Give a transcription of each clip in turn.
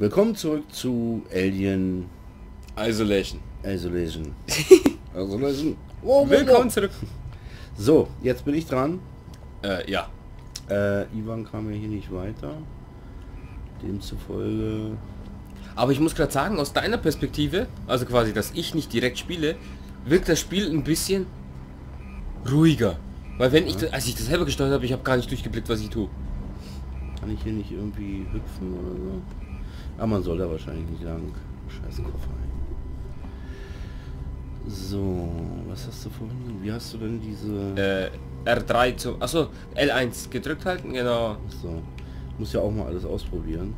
Willkommen zurück zu Alien Isolation. Isolation. Oh, willkommen zurück. So, jetzt bin ich dran. Ja. Ivan kam ja hier nicht weiter. Demzufolge. Aber ich muss gerade sagen, aus deiner Perspektive, also quasi, dass ich nicht direkt spiele, wirkt das Spiel ein bisschen ruhiger. Weil wenn ich, als ich das selber gesteuert habe, ich habe gar nicht durchgeblickt, was ich tue. Kann ich hier nicht irgendwie hüpfen oder so? Aber man soll da wahrscheinlich nicht lang. Scheiße, Koffer ein. So, was hast du vorhin? Wie hast du denn diese... R3 zum... Achso, L1 gedrückt halten, genau. So, muss ja auch mal alles ausprobieren.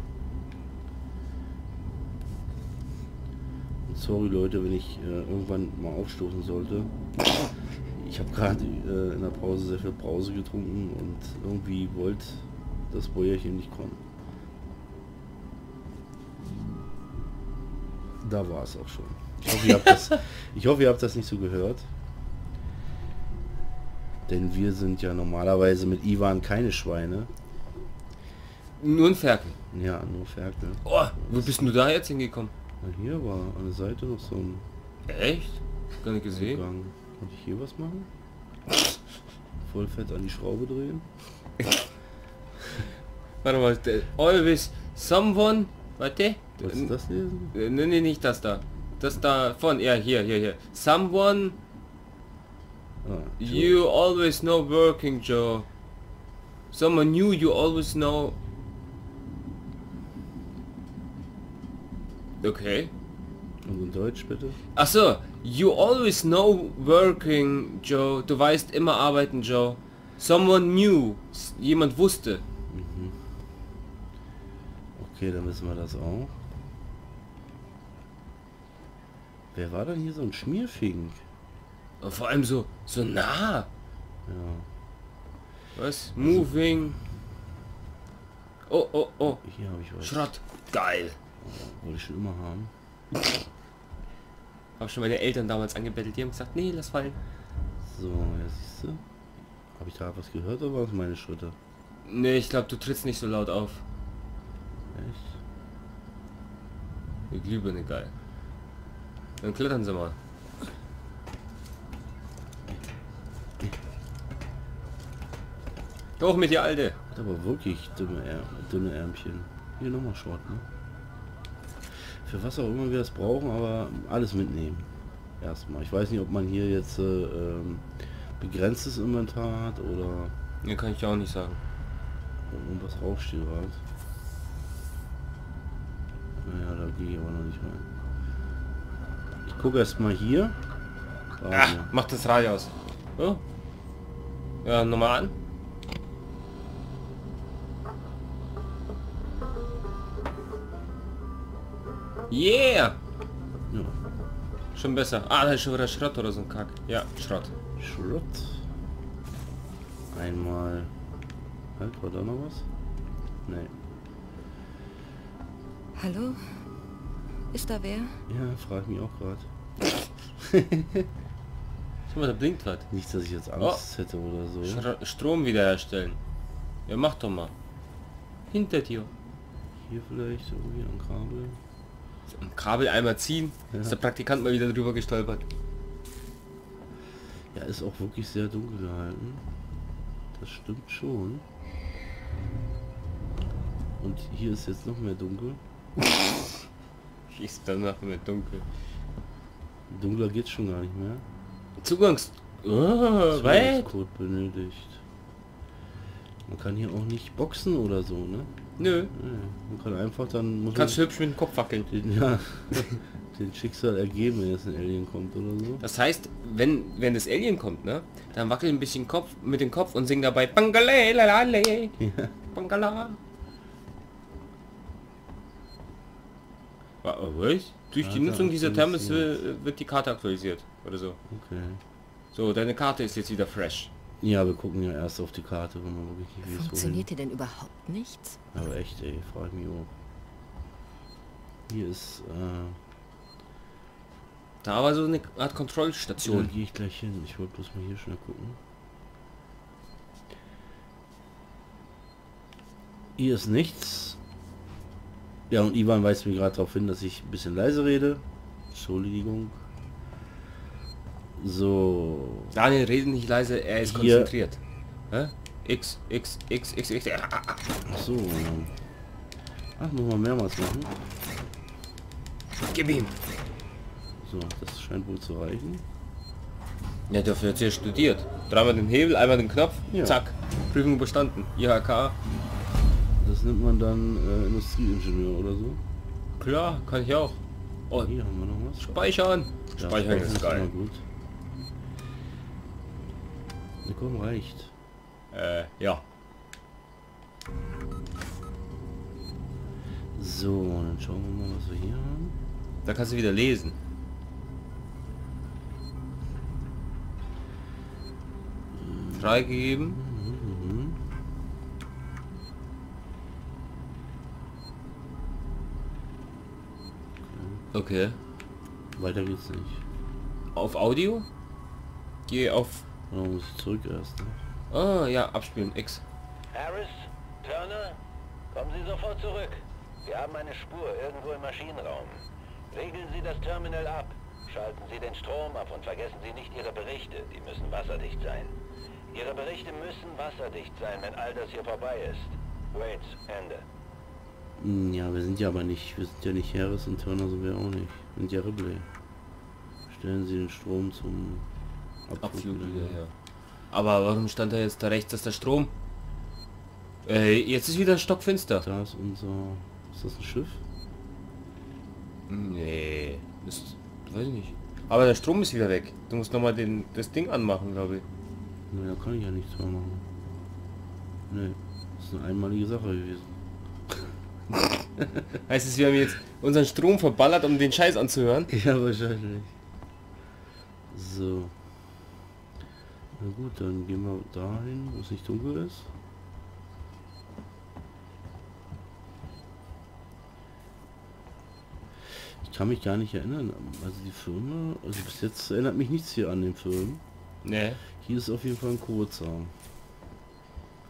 Und sorry Leute, wenn ich irgendwann mal aufstoßen sollte. Ich habe gerade in der Pause sehr viel Brause getrunken und irgendwie wollte das Bäuerchen nicht kommen. Da war es auch schon. Ich hoffe, ihr habt das nicht so gehört. Denn wir sind ja normalerweise mit Ivan keine Schweine. Nur ein Ferkel. Ja, nur Ferkel. Oh, wo bist du da jetzt hingekommen? Na, hier war an der Seite noch so ein... Echt? Gar nicht gesehen. Eingang. Kann ich hier was machen? Voll fett an die Schraube drehen. Warte mal, always someone... Warte. Was ist das lesen? Nee, nicht das da. Das da von... Ja, hier. Someone... you always know working, Joe. Someone new you always know... Okay. Und in Deutsch bitte? Ach so. You always know working, Joe. Du weißt immer arbeiten, Joe. Someone knew. Jemand wusste. Mhm. Okay, dann wissen wir das auch. Wer war denn hier so ein Schmierfink? Vor allem so nah. Ja. Was? Moving. Oh. Hier habe ich was. Schrott. Geil. Oh, wollte ich schon immer haben. Habe schon meine Eltern damals angebettelt, die haben gesagt, nee, lass fallen. So, ja, siehst du. Habe ich da was gehört oder waren es meine Schritte? Nee, ich glaube, du trittst nicht so laut auf. Echt? Die Glühbirne, geil. Dann klettern sie mal. Hoch mit dir, Alte! Hat aber wirklich dünne Ärmchen. Hier nochmal Short, ne? Für was auch immer wir das brauchen, aber alles mitnehmen. Erstmal. Ich weiß nicht, ob man hier jetzt begrenztes Inventar hat oder... Ne, kann ich auch nicht sagen. Irgendwas draufsteht halt. Naja, da gehe ich aber noch nicht rein. Ich gucke erstmal hier. Ach, mach das Radio aus. Oh. Ja, nochmal an. Yeah! Ja. Schon besser. Ah, da ist schon wieder Schrott oder so ein Kack. Ja, Schrott. Einmal... Halt, war da noch was? Nee. Hallo? Ist da wer? Ja, frag mich auch gerade. Schau mal, da blinkt was. Nicht, dass ich jetzt Angst hätte oder so. Strom wiederherstellen. Ja, mach doch mal. Hinter dir. Hier vielleicht so wie am Kabel. Am Kabel einmal ziehen, ja. Ist der Praktikant mal wieder drüber gestolpert. Ja, ist auch wirklich sehr dunkel gehalten. Das stimmt schon. Und hier ist jetzt noch mehr dunkel. Ist danach mehr dunkel. Dunkler geht's schon gar nicht mehr. Zugangscode benötigt. Man kann hier auch nicht boxen oder so, ne? Nö. Man kann einfach dann... Kannst du hübsch mit dem Kopf wackeln. Ja, den Schicksal ergeben, wenn jetzt ein Alien kommt oder so. Das heißt, wenn das Alien kommt, ne, dann wackelt ein bisschen mit dem Kopf und singt dabei Bangale, lalale, Bangala. Was? Durch die Nutzung dieser Thermos wird die Karte aktualisiert oder so. Okay. So, deine Karte ist jetzt wieder fresh. Ja, wir gucken ja erst auf die Karte, wenn man wirklich hier ist. Funktioniert hier denn überhaupt nichts? Aber echt, ey, frag ich mich auch. Hier ist, da war so eine Art Kontrollstation. Da gehe ich gleich hin. Ich wollte bloß mal hier schnell gucken. Hier ist nichts. Ja, und Ivan weist mir gerade darauf hin, dass ich ein bisschen leise rede. Entschuldigung. So. Daniel redet nicht leise, er ist hier konzentriert. Hä? X. So. Ach, muss man mehrmals machen. Gib ihm. So, das scheint wohl zu reichen. Ja, dafür hat hier studiert. Dreimal den Hebel, einmal den Knopf, ja. Zack. Prüfung bestanden. IHK. Das nimmt man dann Industrieingenieur oder so. Klar, kann ich auch. Oh, hier haben wir noch was. Speichern. Ja, Speichern ist geil. Gut. Na komm, reicht. Ja. So, dann schauen wir mal, was wir hier haben. Da kannst du wieder lesen. Freigegeben. Okay. Weiter geht's nicht. Auf Audio? Geh auf... Oh, muss ich zurück erst. Ne? Ah, ja, abspielen. X. Harris, Turner, kommen Sie sofort zurück. Wir haben eine Spur irgendwo im Maschinenraum. Regeln Sie das Terminal ab. Schalten Sie den Strom ab und vergessen Sie nicht Ihre Berichte. Die müssen wasserdicht sein. Ihre Berichte müssen wasserdicht sein, wenn all das hier vorbei ist. Wait, Ende. Ja, wir sind ja aber nicht, wir sind ja nicht Harris und Turner, sind wir auch nicht. Wir sind ja Ripley. Stellen Sie den Strom zum Abflug wieder her. Aber warum stand da jetzt da rechts, dass der Strom... jetzt ist wieder stockfinster. Da ist unser... Ist das ein Schiff? Nee, das... weiß ich nicht. Aber der Strom ist wieder weg. Du musst nochmal das Ding anmachen, glaube ich. Nee, da kann ich ja nichts mehr machen. Nee, das ist eine einmalige Sache gewesen. Heißt es, wir haben jetzt unseren Strom verballert, um den Scheiß anzuhören? Ja, wahrscheinlich. So. Na gut, dann gehen wir dahin, wo es nicht dunkel ist. Ich kann mich gar nicht erinnern. Also die Firma, also bis jetzt erinnert mich nichts hier an den Firmen. Nee. Hier ist auf jeden Fall ein Kurzarm.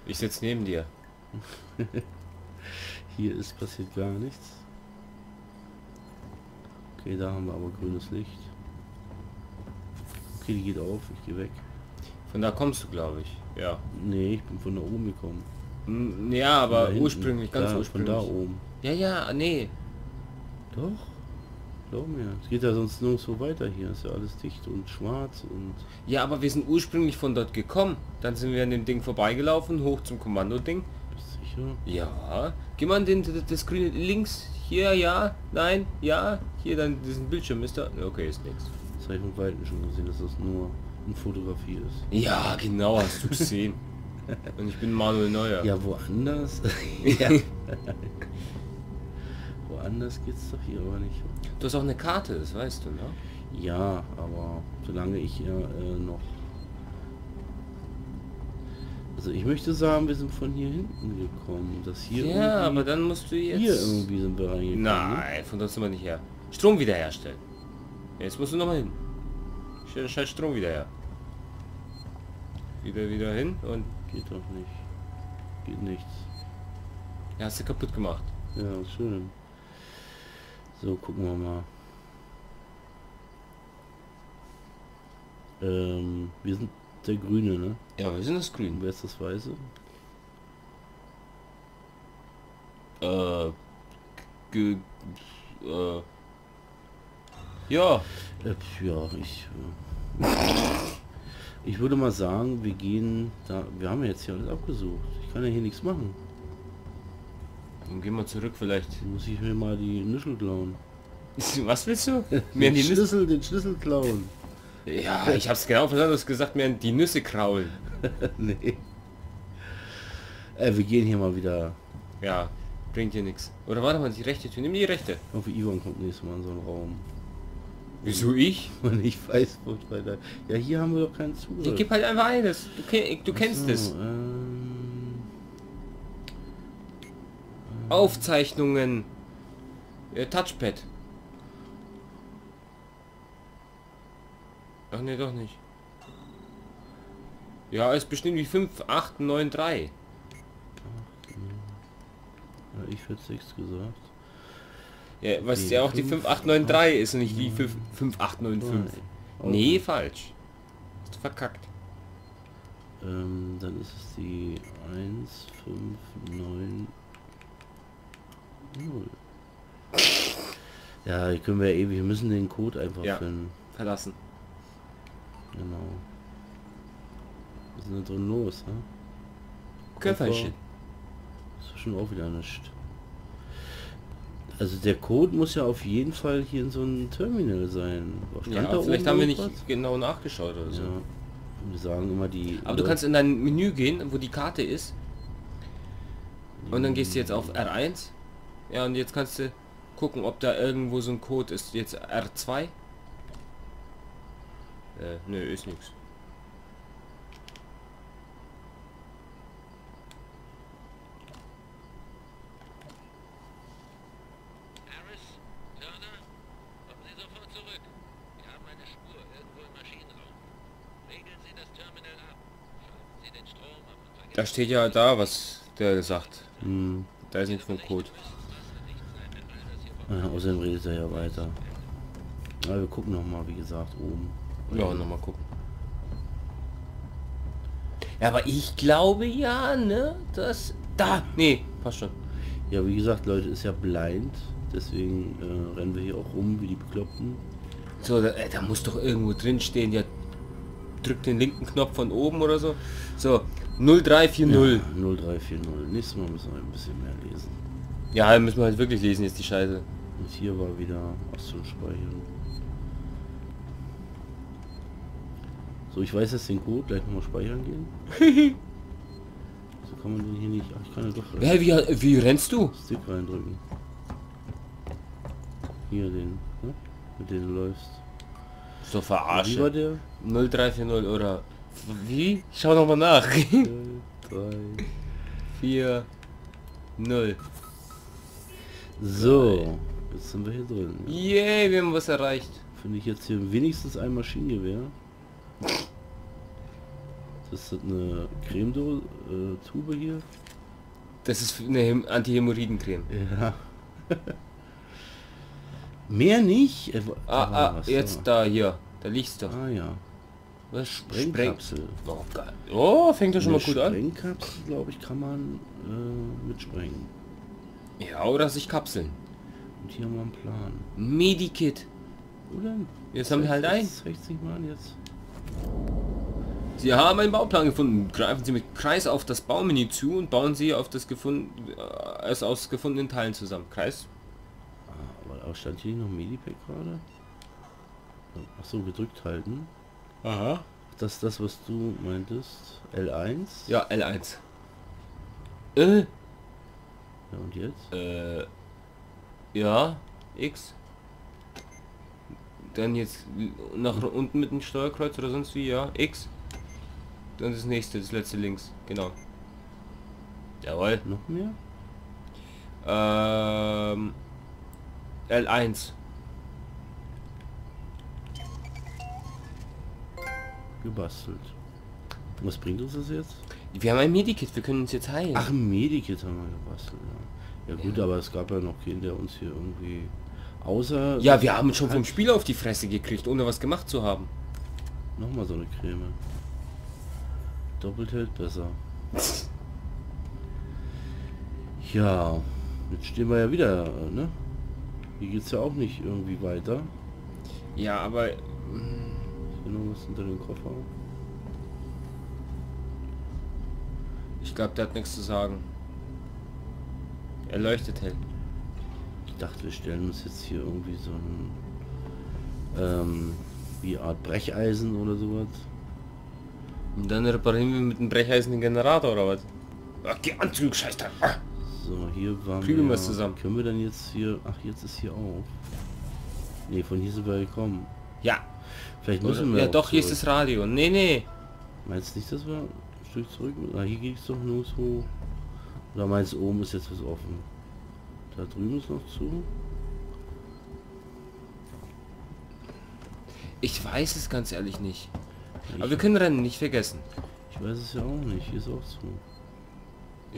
Ich sitze neben dir. Hier ist passiert gar nichts. Okay, da haben wir aber grünes Licht. Okay, die geht auf, ich gehe weg. Von da kommst du, glaube ich. Ja. Nee, ich bin von da oben gekommen. Ja, aber hinten, ursprünglich, ganz da, ursprünglich. Von da oben. Ja, ja, nee. Doch. Glaub mir. Es geht ja sonst nirgendwo weiter hier. Ist ja alles dicht und schwarz und... Ja, aber wir sind ursprünglich von dort gekommen. Dann sind wir an dem Ding vorbeigelaufen, hoch zum Kommandoding. Ja, geh mal den das grüne links hier, ja, nein, ja, hier dann diesen Bildschirm, Mister. Okay, ist nichts. Das habe ich vom Weiten schon gesehen, dass das nur eine Fotografie ist. Ja, genau, hast du gesehen. Und ich bin Manuel Neuer. Ja, woanders? Ja. Woanders geht's doch hier aber nicht. Du hast auch eine Karte, das weißt du, ne? Ja, aber solange ich hier noch... Also ich möchte sagen, wir sind von hier hinten gekommen. Das hier. Ja, aber dann musst du jetzt... Hier irgendwie sind wir reingekommen. Nein, von dort sind wir nicht her. Strom wiederherstellen. Jetzt musst du nochmal hin. Stell den scheiß Strom wieder her. Wieder hin und... Geht doch nicht. Geht nichts. Ja, hast du kaputt gemacht. Ja, schön. So, gucken wir mal. Wir sind... Der Grüne, ne? Ja, wir sind das Grün. Wer ist das Weiße? Ja. Ja, ich... Ich würde mal sagen, wir gehen da... Wir haben ja jetzt hier alles abgesucht. Ich kann ja hier nichts machen. Dann gehen wir zurück vielleicht. Dann muss ich mir mal die Nüschel klauen. Was willst du? Mir den Schlüssel klauen. Ja, ich hab's genau verstanden, du hast gesagt, mir die Nüsse kraulen. Nee. Wir gehen hier mal wieder. Ja, bringt hier nichts. Oder warte mal, die rechte Tür. Nimm die rechte. Ich hoffe, Ivan kommt nächstes Mal in so einen Raum. Wieso ich? Und ich weiß, wo ich weiter... Ja, hier haben wir doch keinen Zugriff. Ich gebe halt einfach eines. Du kennst es. Aufzeichnungen. Touchpad. Ach ne, doch nicht. Ja, ist bestimmt wie 5, 8, 9, 3. Ja, ich hätte 6 gesagt. Ja, was die ja auch die 5893 ist und nicht die 5895. Okay. Nee, falsch. Hast du verkackt. Dann ist es die 1590. Ja, die können wir ja ewig. Wir müssen den Code einfach finden. Verlassen. Genau. Was ist denn da drin los, ne? Köfferchen. Das ist schon auch wieder nichts. Also der Code muss ja auf jeden Fall hier in so einem Terminal sein. Ja, da vielleicht haben wir nicht genau nachgeschaut oder so. Ja. Wir sagen immer die... Aber du kannst in dein Menü gehen, wo die Karte ist. Und dann gehst du jetzt auf R1. Ja, und jetzt kannst du gucken, ob da irgendwo so ein Code ist. Jetzt R2. Nö, ist nichts. Da steht ja da, was der sagt. Hm. Da ist nichts vom Code. Ja, außerdem redet er ja weiter. Aber wir gucken nochmal, wie gesagt, oben. Ja, nochmal gucken. Ja, aber ich glaube ja, ne? Das... Da! Nee, passt schon. Ja, wie gesagt, Leute, ist ja blind. Deswegen rennen wir hier auch rum, wie die Bekloppten. So, da muss doch irgendwo drin stehen. Ja, drückt den linken Knopf von oben oder so. So. 0340. Ja, 0340. Nächstes Mal müssen wir ein bisschen mehr lesen. Ja, müssen wir halt wirklich lesen, jetzt die Scheiße. Und hier war wieder was zum Speichern. So, ich weiß jetzt den Code, gleich nochmal speichern gehen. So kann man den hier nicht. Ach, ich kann ja doch rein. Ja, wie rennst du? Stick reindrücken. Hier den, ne? Mit dem du läufst. So verarscht. Wie war der? 0340 oder... Wie? Schau nochmal nach. 3, 4, 0. So, jetzt sind wir hier drin. Ja. Yay, wir haben was erreicht. Finde ich jetzt hier wenigstens ein Maschinengewehr. Das ist eine Cremedose, Tube hier. Das ist eine Antihämorrhoidencreme. Ja. Mehr nicht? Jetzt da, hier. Da liegt's doch. Ah ja. Was? Sprengkapsel. Oh, fängt ja schon mal gut an. Sprengkapsel, glaube ich, kann man mitsprengen. Ja, oder sich kapseln. Und hier haben wir einen Plan. Medikit. Oder? Jetzt haben wir halt einen. Das reicht nicht mal an jetzt. Sie haben einen Bauplan gefunden. Greifen Sie mit Kreis auf das Baumenü zu und bauen Sie auf das aus gefundenen Teilen zusammen. Kreis. Ah, aber stand hier noch Medipack gerade? Ach so, gedrückt halten. Aha. Das ist das, was du meintest. L1? Ja, L1. Ja, und jetzt? Ja, X. Dann jetzt nach unten mit dem Steuerkreuz oder sonst wie, ja, X. Dann das nächste, das letzte links, genau. Jawohl. Noch mehr? L1. Gebastelt. Was bringt uns das jetzt? Wir haben ein Medikit, wir können uns jetzt heilen. Ach, ein Medikit haben wir gebastelt, ja. Ja gut, ja. Aber es gab ja noch keinen, der uns hier irgendwie... Außer... Ja, wir haben schon vom Spiel auf die Fresse gekriegt, ohne was gemacht zu haben. Nochmal so eine Creme. Doppelt hält besser. Ja, jetzt stehen wir ja wieder, ne? Hier geht's ja auch nicht irgendwie weiter. Ja, aber... was unter den Koffer. Ich glaube, der hat nichts zu sagen. Er leuchtet hell. Ich dachte, wir stellen uns jetzt hier irgendwie so ein wie Art Brecheisen oder sowas. Und dann reparieren wir mit dem Brecheisen den Generator oder was? Ach, geh an, Zug, scheiß da. So, hier waren wir. Was zusammen. Können wir dann jetzt hier? Ach, jetzt ist hier auch. Nee, von hier sind wir gekommen. Ja. Vielleicht müssen wir... Ja doch, hier ist das Radio. Nee, nee. Meinst du nicht, dass wir ein Stück zurück... Na, hier geht es doch nur so... Oder meinst du, oben ist jetzt was offen? Da drüben ist noch zu. Ich weiß es ganz ehrlich nicht. Aber wir können rennen, nicht vergessen. Ich weiß es ja auch nicht, hier ist auch zu.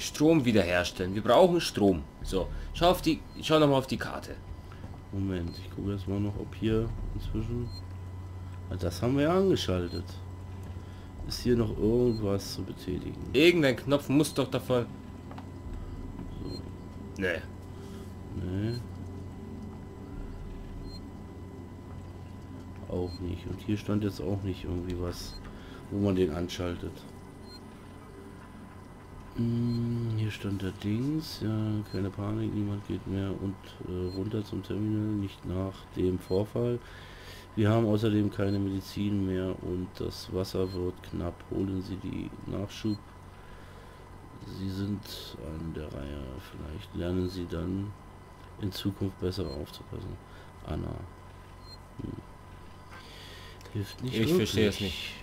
Strom wiederherstellen. Wir brauchen Strom. So, schau nochmal auf die Karte. Moment, ich gucke erstmal noch, ob hier inzwischen... Das haben wir ja angeschaltet. Ist hier noch irgendwas zu betätigen? Irgendein Knopf muss doch davon... So. Nee. Nee. Auch nicht. Und hier stand jetzt auch nicht irgendwie was, wo man den anschaltet. Hier stand der Dings, ja, keine Panik, niemand geht mehr und runter zum Terminal, nicht nach dem Vorfall. Wir haben außerdem keine Medizin mehr und das Wasser wird knapp. Holen Sie die Nachschub. Sie sind an der Reihe. Vielleicht lernen Sie dann in Zukunft besser aufzupassen. Anna. Hilft nicht. Ich verstehe es nicht.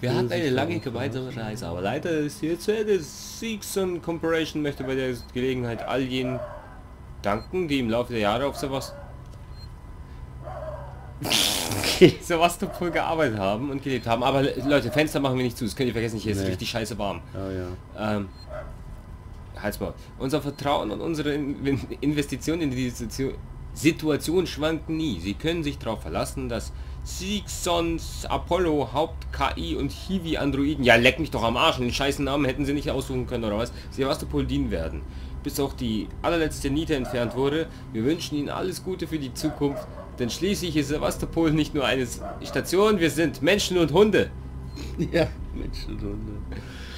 Wir hatten eine lange gemeinsame Reise, aber leider ist hier zu Ende. Seegson Corporation möchte bei der Gelegenheit all jenen danken, die im Laufe der Jahre auf Sevastopol gearbeitet haben und gelebt haben. Aber Leute, Fenster machen wir nicht zu, das könnt ihr vergessen, hier ist richtig scheiße warm. Oh, ja. Halsbord. Unser Vertrauen und unsere Investitionen in die Situation schwanken nie. Sie können sich darauf verlassen, dass Seegsons Apollo, Haupt-KI und Hiwi-Androiden, ja leck mich doch am Arsch, den scheißen Namen hätten sie nicht aussuchen können oder was, Sevastopol dienen werden. Bis auch die allerletzte Niete entfernt wurde, wir wünschen ihnen alles Gute für die Zukunft, denn schließlich ist Sevastopol nicht nur eine Station, wir sind Menschen und Hunde. Ja, Menschen und Hunde.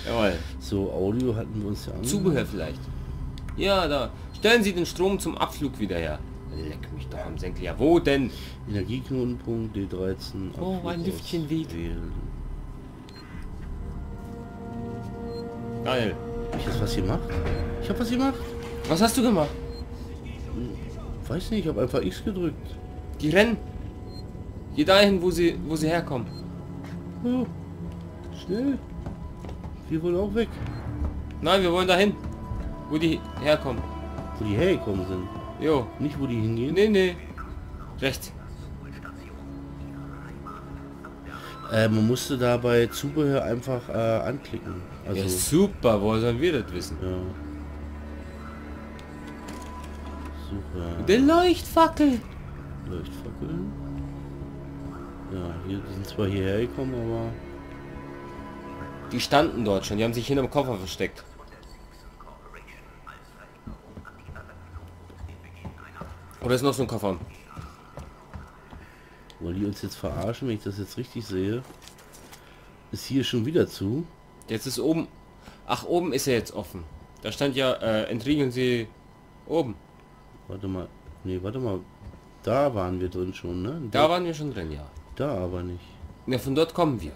Jawohl. So, Audio hatten wir uns ja an. Zubehör vielleicht. Ja, da. Stellen Sie den Strom zum Abflug wieder her. Leck mich doch am Senkel. Ja, wo denn? Energieknotenpunkt D13. Oh, Abflug mein Lüftchen weht. Geil. Hab ich jetzt was gemacht? Ich hab was gemacht. Was hast du gemacht? Weiß nicht, ich hab einfach X gedrückt. Die rennen. Geh dahin, wo sie herkommen. Oh, schnell. Wir wollen auch weg. Nein, wir wollen dahin, wo die herkommen. Wo die hergekommen sind. Jo. Nicht wo die hingehen? Nee, nee. Rechts. Man musste dabei Zubehör einfach anklicken. Also ja, super, woher sollen wir das wissen? Ja. Super. Der Leuchtfackel! Leuchtfackeln? Ja, hier sind zwar hierher gekommen, aber... Die standen dort schon, die haben sich hinterm Koffer versteckt. Oder ist noch so ein Koffer? Wollen die uns jetzt verarschen, wenn ich das jetzt richtig sehe? Ist hier schon wieder zu. Jetzt ist oben... Ach, oben ist er jetzt offen. Da stand ja, entriegeln Sie oben. Warte mal. Nee, warte mal. Da waren wir drin schon, ne? Da waren wir schon drin, ja. Da aber nicht. Ja, von dort kommen wir.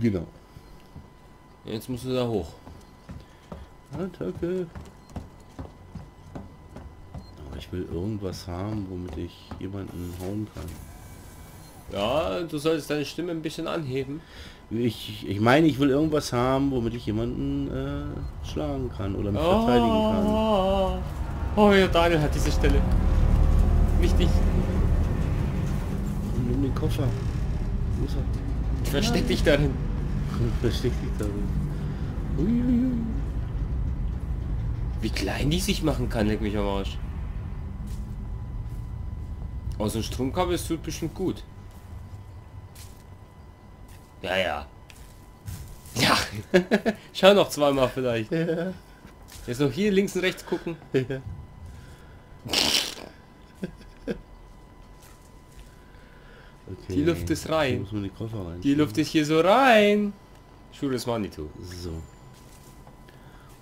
Genau. Jetzt musst du da hoch. Attacke. Ich will irgendwas haben, womit ich jemanden hauen kann. Ja, du solltest deine Stimme ein bisschen anheben. Ich meine, ich will irgendwas haben, womit ich jemanden schlagen kann oder mich verteidigen kann. Oh ja, Daniel hat diese Stelle. Wichtig. Nimm den Koffer. Wo ist er? Versteck dich darin. Versteck dich darin. Uiuiui. Wie klein die sich machen kann, leck mich am Arsch. Aus dem Stromkabel ist tut bestimmt gut. Ja, ja. Ja. Schau noch zweimal vielleicht. Ja. Jetzt noch hier links und rechts gucken. Ja. Okay. Die Luft ist rein. Muss man die Koffer rein. Die Luft ist hier so rein. Schuhe ist Manitou. So.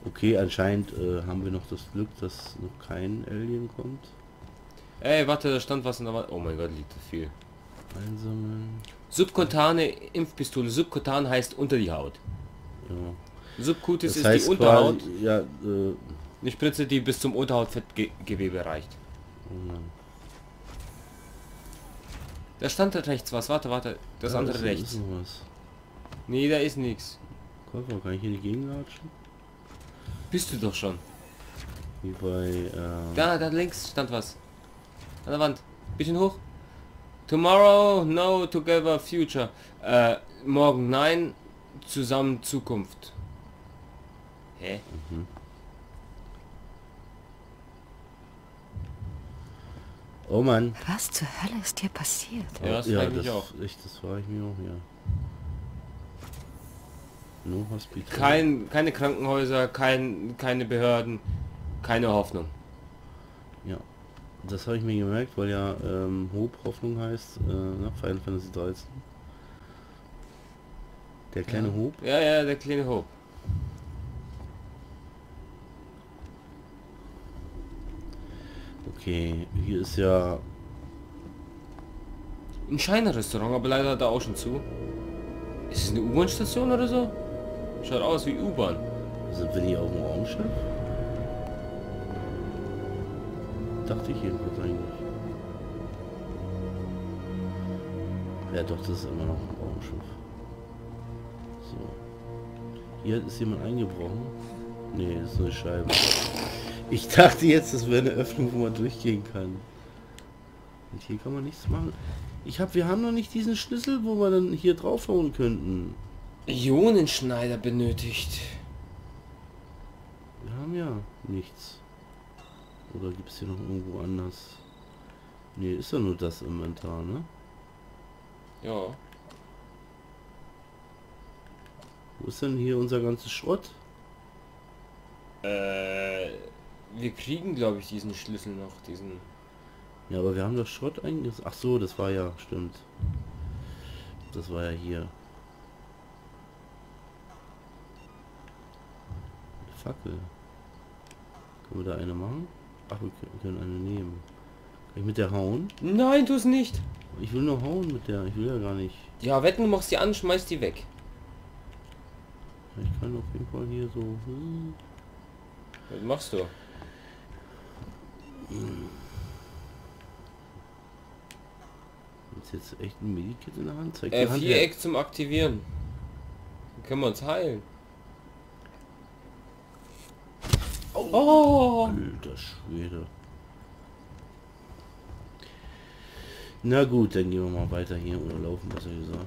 Okay, anscheinend haben wir noch das Glück, dass noch kein Alien kommt. Ey, warte, da stand was in der Wand. Oh mein Gott, liegt das viel. Einsammeln. Subkutane Impfpistole. Subkutan heißt unter die Haut. Ja. Subkutis ist die Unterhaut. Quasi, ja, eine Spritze, die bis zum Unterhautfettgewebe reicht. Oh nein. Da stand da rechts was. Warte, warte. Das ja, andere ist, rechts. Ist was. Nee, da ist nichts. Koffer, kann ich hier nicht gegenlatschen? Bist du doch schon. Wie bei... Da links stand was. An der Wand. Bisschen hoch. Tomorrow, no, together, future. Morgen, nein. Zusammen, Zukunft. Hä? Mhm. Oh Mann. Was zur Hölle ist hier passiert? Ja, das frage ich mich auch. Das frage ich mich auch, ja. No Hospital. Keine Krankenhäuser, keine Behörden, keine Hoffnung. Ja, das habe ich mir gemerkt, weil ja Hope Hoffnung heißt, Final Fantasy 13. Der kleine Hope? Ja, ja, der kleine Hope. Okay, hier ist ja ein Scheinerrestaurant, aber leider hat er auch schon zu. Ist es eine U-Bahn-Station oder so? Schaut aus wie U-Bahn. Sind wir hier auf dem Raumschiff? Dachte ich jedenfalls eigentlich. Ja doch, das ist immer noch ein Raumschiff. So. Hier ist jemand eingebrochen. Nee, das ist eine Scheibe. Ich dachte jetzt, das wäre eine Öffnung, wo man durchgehen kann. Und hier kann man nichts machen. Wir haben noch nicht diesen Schlüssel, wo wir dann hier draufhauen könnten. Ionenschneider benötigt. Wir haben ja nichts. Oder gibt es hier noch irgendwo anders? Nee, ist ja nur das Inventar, ne? Ja. Wo ist denn hier unser ganzes Schrott? Wir kriegen, glaube ich, diesen Schlüssel noch, diesen... Ja, aber wir haben doch Schrott eigentlich... Ach so, das war ja... Stimmt. Das war ja hier. Fackel. Können wir da eine machen? Ach, wir können eine nehmen. Kann ich mit der hauen? Nein, tu es nicht! Ich will nur hauen mit der, ich will ja gar nicht. Ja, wetten, du machst die an, schmeißt die weg. Ich kann auf jeden Fall hier so... Was machst du? Ist jetzt echt ein Medikit in der Hand? Zeig die Hand Viereck zum Aktivieren. Dann können wir uns heilen. Oh, oh. Alter Schwede. Na gut, dann gehen wir mal weiter hier oder laufen, besser gesagt.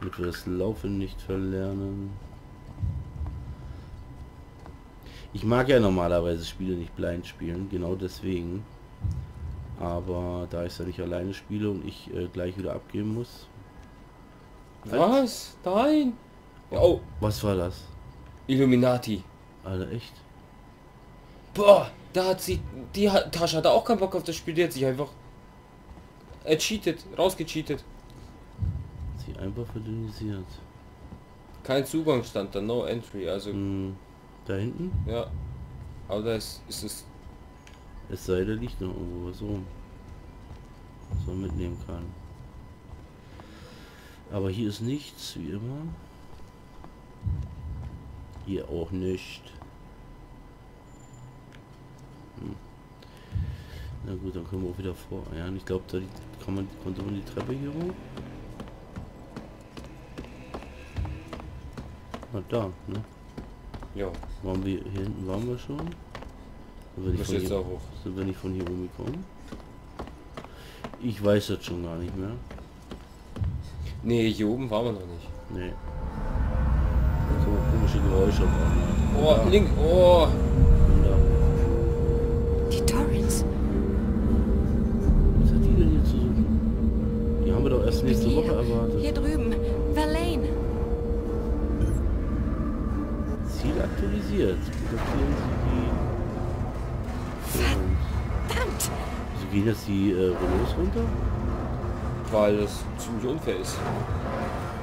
Damit wir das Laufen nicht verlernen. Ich mag ja normalerweise Spiele nicht blind spielen, genau deswegen. Aber da ich es ja nicht alleine spiele und ich gleich wieder abgeben muss. Was? Nein! Oh! Was war das? Illuminati. Alter, echt? Boah! Da hat sie... Tasche hatte auch keinen Bock auf das Spiel, die hat sich einfach... rausgecheatet. Sie einfach verdünnisiert. Kein Zugang stand da, no entry, also... Da hinten? Ja. Aber da ist es... Es sei denn, liegt noch irgendwo was rum. Was man mitnehmen kann. Aber hier ist nichts, wie immer. Hier auch nicht. Na gut, dann können wir auch wieder vor. Ja, ich glaube, da konnte man die Treppe hier hoch. Na da, ne? Ja. Waren wir hier hinten, waren wir schon? Sind wir nicht von hier rumgekommen? Ich weiß das schon gar nicht mehr. Nee, hier oben waren wir noch nicht. Nee. Da kommen komische Geräusche machen. Oh, ja. Link, oh! Die Torrents. Was hat die denn hier zu suchen? Die haben wir doch erst nächste Woche erwartet. Hier drüben, Verlaine. Ziel aktualisiert. Verdammt! Wieso gehen jetzt die Rollos runter? Weil das ziemlich unfair ist.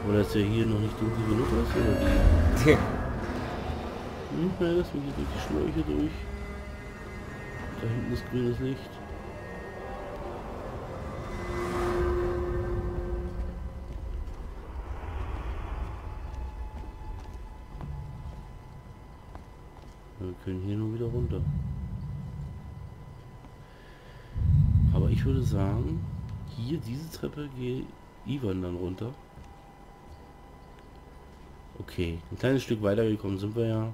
Oder ist ja hier noch nicht dunkel genug aus, oder wie? Lass mich hier durch die Schläuche durch. Da hinten ist grünes Licht. Wir können hier nur wieder runter. Aber ich würde sagen, hier diese Treppe gehe Ivan dann runter. Okay, ein kleines Stück weitergekommen sind wir ja.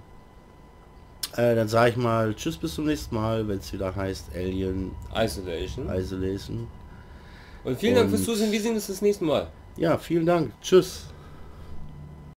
Dann sage ich mal tschüss, bis zum nächsten Mal, wenn es wieder heißt Alien Isolation. Und vielen Dank fürs Zusehen, wir sehen uns das nächste Mal. Ja, vielen Dank, tschüss.